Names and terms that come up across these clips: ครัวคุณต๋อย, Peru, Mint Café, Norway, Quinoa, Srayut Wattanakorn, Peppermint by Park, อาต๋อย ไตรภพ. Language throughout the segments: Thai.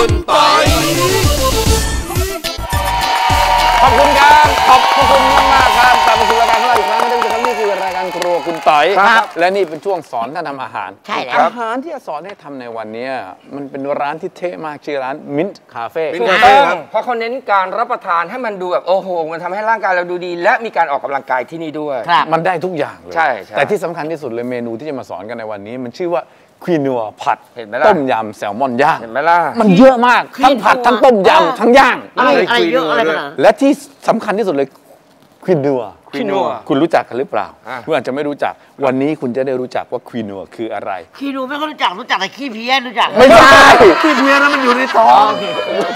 คุณปอยขอบคุณครับขอบคุณมากครับตามมาสู่รายการของเราอีกครั้งนึงนะครับนี่คือรายการครัวคุณปอยครับและนี่เป็นช่วงสอนการทำอาหารใช่แล้วอาหารที่จะสอนให้ทำในวันนี้มันเป็นร้านที่เท่มากชื่อร้านมิ้นท์คาเฟ่เพราะเขาเน้นการรับประทานให้มันดูแบบโอ้โหมันทำให้ร่างกายเราดูดีและมีการออกกำลังกายที่นี่ด้วยมันได้ทุกอย่างเลยใช่แต่ที่สำคัญที่สุดเลยเมนูที่จะมาสอนกันในวันนี้มันชื่อว่าควีนัวผัดต้มยำแซลมอนย่างเห็นไหมล่ะมันเยอะมากทั้งผัดทั้งต้มยำทั้งย่างอะไรเยอะอะไรขนาดและที่สำคัญที่สุดเลยควีนัวคุณรู้จักกันหรือเปล่าคุณอาจจะไม่รู้จักวันนี้คุณจะได้รู้จักว่าควีนัวคืออะไรควีนัวไม่ค่อยรู้จักรู้จักแต่ขี้เพี้ยนรู้จักไม่ใช่ขี้เพี้ยนแล้วมันอยู่ในท้อง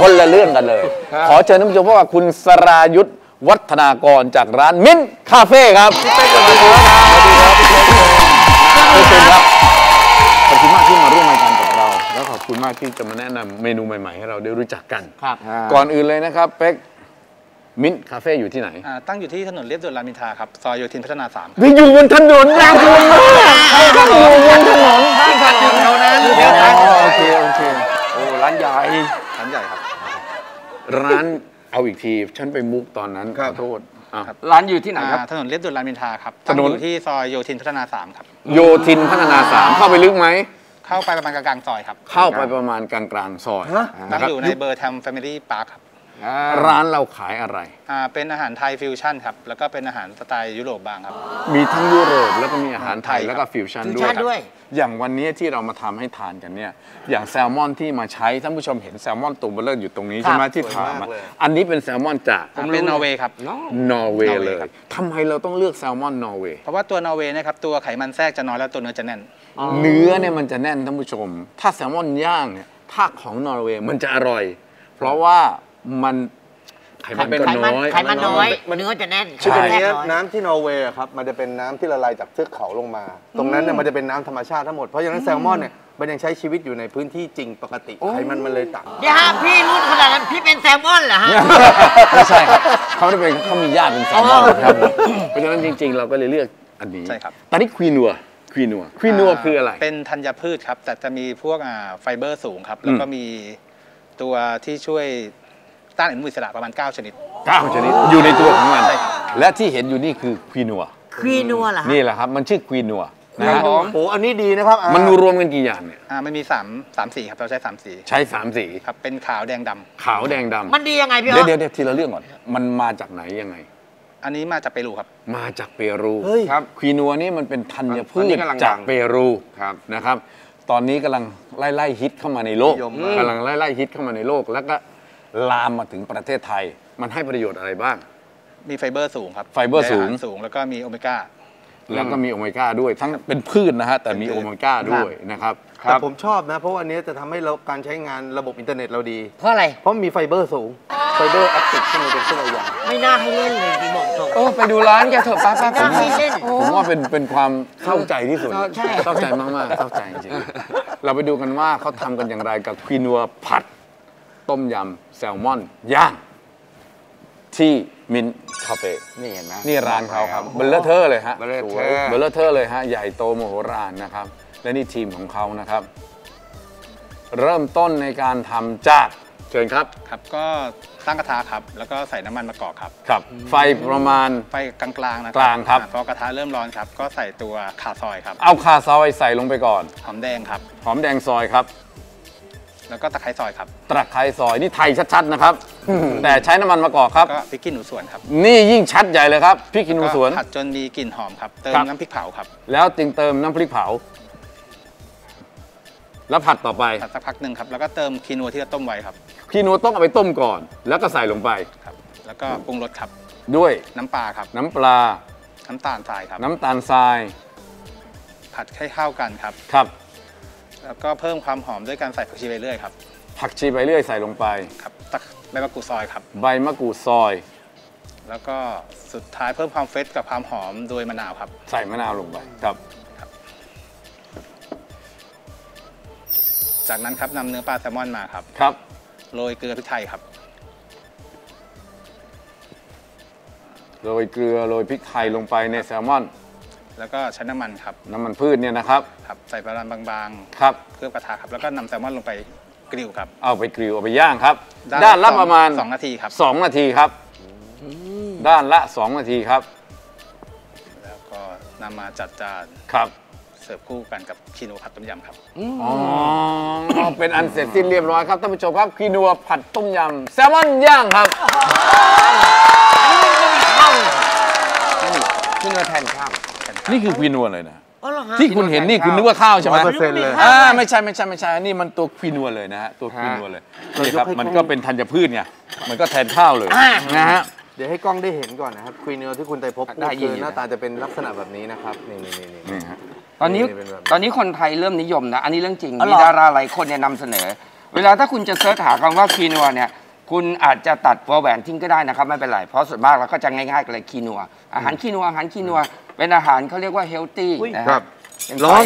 คนละเรื่องกันเลยขอเชิญท่านผู้ชมเพราะว่าคุณสรายุทธวัฒนากรจากร้านมิ้นท์คาเฟ่ครับพี่เป้กับพี่เป้ครับขอบคุณมากที่มาร่วมรายการกับเราแล้วขอบคุณมากที่จะมาแนะนำเมนูใหม่ๆให้เราได้รู้จักกันครับก่อนอื่นเลยนะครับเป๊กมิ้นท์คาเฟ่อยู่ที่ไหนตั้งอยู่ที่ถนนเลียบด่วนรามอินทราครับซอยโยธินพัฒนา3ไปอยู่บนถนนนะคุณมากอยู่บนถนนข้างถนนเท่านั้นโอเคโอเคโอ้ร้านใหญ่ร้านใหญ่ครับร้านเอาอีกทีฉันไปมุกตอนนั้นขอโทษร้านอยู่ที่ไหนครับถนนเลียบด่วนรามอินทราครับถนนที่ซอยโยธินพัฒนา3ครับโยธินพัฒนา3เข้าไปลึกไหมเข้าไปประมาณกลางๆซอยครับเข้าไปประมาณกลางๆซอยร้านอยู่ในเบอร์แทมแฟมิลี่พาร์คครับร้านเราขายอะไรเป็นอาหารไทยฟิวชั่นครับแล้วก็เป็นอาหารสไตล์ยุโรปบ้างครับมีทั้งยุโรปแล้วก็มีอาหารไทยแล้วก็ฟิวชั่นด้วยอย่างวันนี้ที่เรามาทำให้ทานกันเนี่ยอย่างแซลมอนที่มาใช้ท่านผู้ชมเห็นแซลมอนตัวเบลเลอร์อยู่ตรงนี้ใช่ไหมที่ถามอันนี้เป็นแซลมอนจากเป็นนอร์เวย์ครับนอร์เวย์เลยทำไมเราต้องเลือกแซลมอนนอร์เวย์เพราะว่าตัวนอร์เวย์นะครับตัวไขมันแทรกจะน้อยแล้วตัวเนื้อจะแน่นเนื้อเนี่ยมันจะแน่นท่านผู้ชมถ้าแซลมอนย่างเนี่ยถ้าของนอร์เวย์มันจะอร่อยเพราะว่ามันไขมันเป็นน้อยไขมันน้อยมันเนื้อจะแน่นคือตรงนี้น้ำที่นอร์เวย์ครับมันจะเป็นน้ำที่ละลายจากเทือกเขาลงมาตรงนั้นเนี่ยมันจะเป็นน้ำธรรมชาติทั้งหมดเพราะฉะนั้นแซลมอนเนี่ยมันยังใช้ชีวิตอยู่ในพื้นที่จริงปกติไขมันมันเลยต่างเดี๋ยวฮะพี่รู้ขนาดนั้นพี่เป็นแซลมอนเหรอฮะไม่ใช่ครับเขาไม่ได้เป็นเขามีญาติเป็นแซลมอนครับเพราะฉะนั้นจริงๆเราก็เลยเลือกอันนี้ใช่ครับตอนนี้ควีนัวคืออะไรเป็นธัญพืชครับแต่จะมีพวกไฟเบอร์สูงครับแล้วก็มีตัวที่ช่วยต้านอนุมูลอิสระประมาณ9ชนิด9ชนิดอยู่ในตัวของมันและที่เห็นอยู่นี่คือควีนัวเหรอนี่แหละครับมันชื่อควีนัวนะครับโอ้อันนี้ดีนะครับมันรวมกันกี่อย่างเนี่ยมันมี3สีครับเราใช้3สีใช้3สีครับเป็นขาวแดงดำขาวแดงดำมันดียังไงพี่อ๋อเดี๋ยวทีละเรื่องก่อนมันมาจากไหนยังไงอันนี้มาจากเปรูครับมาจากเปรูครับควีนัวนี่มันเป็นธัญพืชจากเปรูครับนะครับตอนนี้กำลังไล่ฮิตเข้ามาในโลกกำลังไล่ฮิตเข้ามาในโลกแล้วก็ลามมาถึงประเทศไทยมันให้ประโยชน์อะไรบ้างมีไฟเบอร์สูงครับไฟเบอร์สูงแล้วก็มีโอเมก้าด้วยทั้งเป็นพืชนะฮะแต่มีโอเมก้าด้วยนะครับแต่ผมชอบนะเพราะว่าอันนี้จะทำให้เราการใช้งานระบบอินเทอร์เน็ตเราดีเพราะอะไรเพราะมีไฟเบอร์สูงไฟเบอร์แอคติฟที่มันเป็นเส้นยาวไม่น่าให้เล่นเลยที่บอกตรงโอ้ไปดูร้านแกเถอะป้าผมว่าเป็นความเข้าใจที่สุดเข้าใจมากๆเข้าใจจริงเราไปดูกันว่าเขาทำกันอย่างไรกับควีนัวผัดต้มยำแซลมอนย่างที่มิ้นท์คาเฟ่นี่เห็นไหมนี่ร้านเขาครับเบลเลอร์เทอร์เลยฮะเลยฮะใหญ่โตมโหฬารนะครับและนี่ทีมของเขานะครับเริ่มต้นในการทำจากเชิญครับก็ตั้งกระทะครับแล้วก็ใส่น้ำมันมะกอกครับไฟประมาณไฟกลางๆนะครับครับพอกระทะเริ่มร้อนครับก็ใส่ตัวข่าซอยครับเอาข่าซอยใส่ลงไปก่อนหอมแดงครับหอมแดงซอยครับแล้วก็ตะไคร้ซอยครับตะไคร้ซอยนี่ไทยชัดๆนะครับแต่ใช้น้ำมันมะกอกครับก็พริกขี้หนูสวนครับนี่ยิ่งชัดใหญ่เลยครับพริกขี้หนูสวนผัดจนมีกลิ่นหอมครับเติมน้ำพริกเผาครับแล้วจึงเติมน้ำพริกเผาแล้วผัดต่อไปผัดสักพักหนึ่งครับแล้วก็เติมคีนัวที่เราต้มไว้ครับคีนัวต้องเอาไปต้มก่อนแล้วก็ใส่ลงไปครับแล้วก็ปรุงรสครับด้วยน้ำปลาครับน้ำปลาน้ำตาลทรายครับน้ำตาลทรายผัดให้เข้ากันครับแล้วก็เพิ่มความหอมด้วยการใส่ผักชีใบเลื่อยครับผักชีใบเลื่อยใส่ลงไปครับใบมะกรูดซอยครับใบมะกรูดซอยแล้วก็สุดท้ายเพิ่มความเฟรชกับความหอมโดยมะนาวครับใส่มะนาวลงไปครับจากนั้นครับนำเนื้อปลาแซลมอนมาครับโรยเกลือพริกไทยครับโรยเกลือโรยพริกไทยลงไปในแซลมอนแล้วก็ใช้น้ำมันครับน้ำมันพืชเนี่ยนะครับใส่ปลาบางๆครับเคลือบกระทะครับแล้วก็นำแซลมอนลงไป กริลครับเอาไปกริลเอาไปย่างครับด้านละประมาณ2นาทีครับ2นาทีครับด้านละ2นาทีครับแล้วก็นำมาจัดจานครับเสิร์ฟคู่กันกับคีนัวผัดต้มยำครับอ๋อเป็นอันเสร็จสิ้นเรียบร้อยครับท่านผู้ชมครับคีนัวผัดต้มยำแซลมอนย่างครับคีนัวแทนข้าวนี่คือคีนัวเลยนะที่คุณเห็นนี่คุณนึกว่าข้าวใช่ไหมไม่ใช่นี่มันตัวคีนัวเลยนะฮะตัวคีนัวเลยนี่ครับมันก็เป็นธัญพืชไงมันก็แทนข้าวเลยนะฮะเดี๋ยวให้กล้องได้เห็นก่อนนะครับคีนัวที่คุณไตรภพได้ยินหน้าตาจะเป็นลักษณะแบบนี้นะครับนี่ฮะตอนนี้คนไทยเริ่มนิยมนะอันนี้เรื่องจริงมีดาราหลายคนเนี่ยนำเสนอเวลาถ้าคุณจะเสิร์ชหาคำว่าคีนัวเนี่ยคุณอาจจะตัดวอแหวนทิ้งก็ได้นะครับไม่เป็นไรเพราะส่วนมากเราก็จะง่ายๆกันเลยคีนัวอาหารคีนัวเป็นอาหารเขาเรียกว่าเฮลตี้นะครับลอง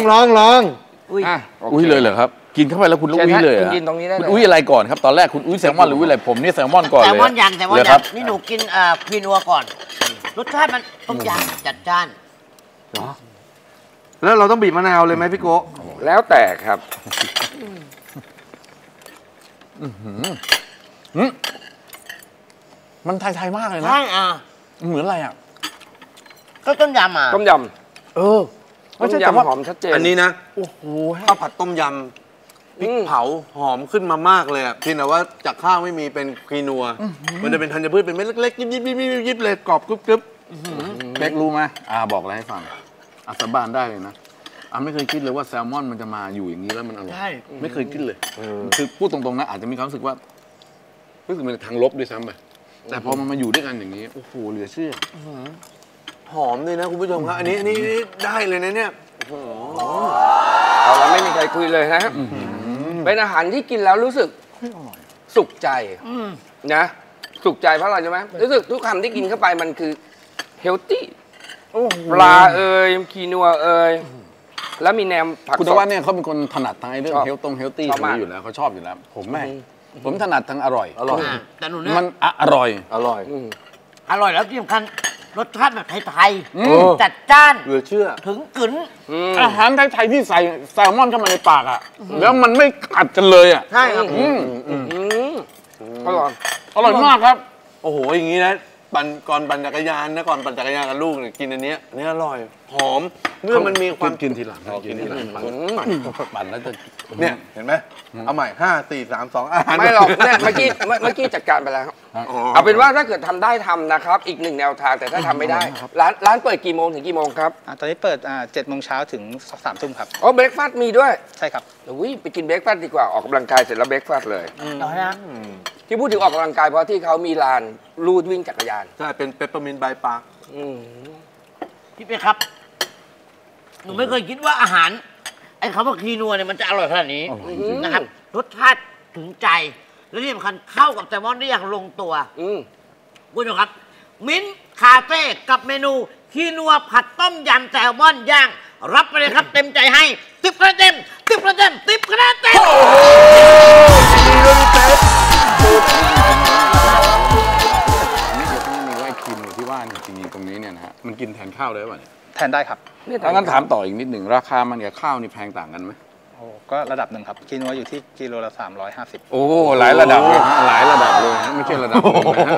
อุ้ยเลยเหรอครับกินเข้าไปแล้วคุณอุ้ยเลยคุณกินตรงนี้ได้เลยอุ้ยอะไรก่อนครับตอนแรกคุณอุ้ยแซลมอนหรืออุ้ยอะไรผมเนี่ยแซลมอนก่อนเลยแซลมอนย่างนี่หนูกินคีนัวก่อนรสชาติมันต้องย่างจัดจ้านแล้วเราต้องบีบมะนาวเลยไหมพี่โกแล้วแต่ครับมันไทยๆมากเลยนะใช่เหมือนอะไรอ่ะก็ต้มยำอ่ะต้มยำต้มยำหอมชัดเจนอันนี้นะโอ้โหข้าวผัดต้มยำพริกเผาหอมขึ้นมามากเลยอ่ะที่นะว่าจากข้าวไม่มีเป็นคีนัวมันจะเป็นธัญพืชเป็นเม็ดเล็กๆยิบๆเลยกรอบกรึบๆเล็กรู้ไหมบอกอะไรให้ฟังอัศบานได้เลยนะไม่เคยคิดเลยว่าแซลมอนมันจะมาอยู่อย่างนี้แล้วมันอร่อยไม่เคยคิดเลยคือพูดตรงๆนะอาจจะมีความรู้สึกว่ารู้สึกมันทางลบด้วยซ้ำไปแต่พอมันมาอยู่ด้วยกันอย่างนี้โอ้โหเหลือเชื่อหอมเลยนะคุณผู้ชมครับอันนี้ได้เลยนะเนี่ยโอ้โหเอาละไม่มีใครคุยเลยนะเป็นอาหารที่กินแล้วรู้สึกสุขใจนะสุขใจเพราะอะไรใช่ไหมรู้สึกทุกคำที่กินเข้าไปมันคือเฮลตี้ปลาเอ่ยคีนัวเอ่ยแล้วมีแหนมผักคุณว่าเนี่ยเขาเป็นคนถนัดทางเรื่องเฮลตี้อยู่แล้วเขาชอบอยู่แล้วผมถนัดทางอร่อยแต่หนูเนี่ยมันอร่อยแล้วที่สำคัญรสชาติแบบไทยๆจัดจ้านเหลือเชื่อถึงกึ๋นอาหารไทยที่ใส่แซลมอนเข้ามาในปากอ่ะแล้วมันไม่ขัดกันเลยอ่ะใช่ครับอร่อยมากครับโอ้โหอย่างนี้นะก่อนปั่นจักรยานนะก่อนปั่นจักรยานกับลูกเนี่ยกินอันนี้เนี่ยอร่อยหอมเมื่อมันมีความกินทีหลังปั่นแล้วจะเนี่ยเห็นไหมเอาใหม่5 4 3 2อาหารไม่หรอกเนี่ยเมื่อกี้จัดการไปแล้วเอาเป็นว่าถ้าเกิดทำได้ทำนะครับอีกหนึ่งแนวทางแต่ถ้าทำไม่ได้ร้านเปิดกี่โมงถึงกี่โมงครับตอนนี้เปิด7 โมงเช้าถึง3 ทุ่มครับอ๋อเบรกฟาสต์มีด้วยใช่ครับอุ้ยไปกินเบรกฟาสต์ดีกว่าออกกำลังกายเสร็จแล้วเบรกฟาสต์เลยที่พูดถึงออกกำลังกายเพราะที่เขามีลานลู่วิ่งจักรยานใช่เป็น Peppermint by Park พี่เป๊ะครับหนูไม่เคยคิดว่าอาหารไอ้คำว่าคีนัวเนี่ยมันจะอร่อยขนาดนี้นะครับรสชาติถึงใจและที่สำคัญเข้ากับแซลมอนได้อย่างลงตัวคุณผู้ชมครับมิ้นคาเฟ่กับเมนูคีนัวผัดต้มยำแซลมอนย่างรับไปเลยครับเต็มใจให้10 คะแนนเต็มนี่จะต้องมีไว้คีนัวที่ว่าจริงๆตรงนี้เนี่ยนะฮะมันกินแทนข้าวได้ป่ะเนี่ยแทนได้ครับงั้นถามต่ออีกนิดหนึ่งราคามันกับข้าวนี่แพงต่างกันไหมโอ้ก็ระดับหนึ่งครับคีนัวอยู่ที่กิโลละ350โอ้หลายระดับเลยนะไม่ใช่ระดับ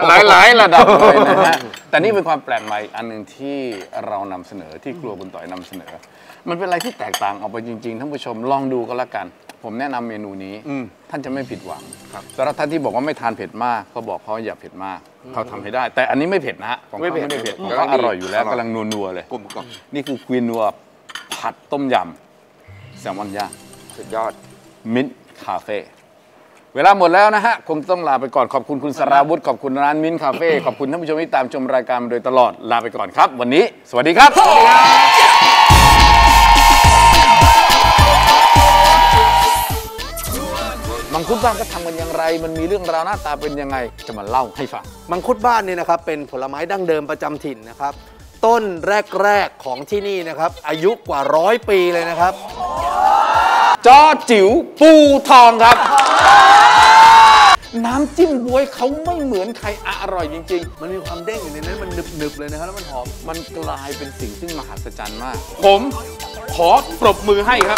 หลายระดับเลยนะฮะแต่นี่เป็นความแปลกใหม่อันหนึ่งที่เรานำเสนอที่ครัวคุณต่อยนำเสนอมันเป็นอะไรที่แตกต่างออกไปจริงๆท่านผู้ชมลองดูก็แล้วกันผมแนะนำเมนูนี้ท่านจะไม่ผิดหวังสำหรับท่านที่บอกว่าไม่ทานเผ็ดมากก็บอกเขาอย่าเผ็ดมากเขาทำให้ได้แต่อันนี้ไม่เผ็ดนะฮะของเขาไม่ได้เผ็ดของเขาอร่อยอยู่แล้วกำลังนัวๆเลยกลมกล่อมนี่คือคีนัวผัดต้มยำแซลมอนย่างสุดยอดมิ้นคาเฟ่เวลาหมดแล้วนะฮะคงต้องลาไปก่อนขอบคุณคุณสราวุธขอบคุณร้านมิ้นคาเฟ่ขอบคุณท่านผู้ชมที่ตามชมรายการมาโดยตลอดลาไปก่อนครับวันนี้สวัสดีครับมังคุดบ้านก็ทำกันอย่างไรมันมีเรื่องราวหน้าตาเป็นยังไงจะมาเล่าให้ฟังมังคุดบ้านเนี่ยนะครับเป็นผลไม้ดั้งเดิมประจำถิ่นนะครับต้นแรกๆของที่นี่นะครับอายุกว่า100 ปีเลยนะครับจอจิ๋วปูทองครับน้ำจิ้มบ๊วยเขาไม่เหมือนใครอร่อยจริงๆมันมีความเด้งอยู่ในนั้นมันหนึบๆเลยนะครับแล้วมันหอมมันกลายเป็นสิ่งที่มหัศจรรย์มากผมขอปรบมือให้ครับ